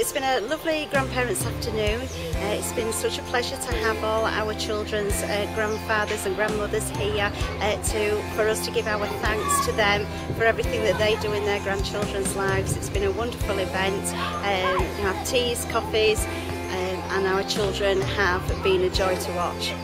it's been a lovely grandparents' afternoon. It's been such a pleasure to have all our children's grandfathers and grandmothers here for us to give our thanks to them for everything that they do in their grandchildren's lives. It's been a wonderful event. We have teas, coffees, and our children have been a joy to watch.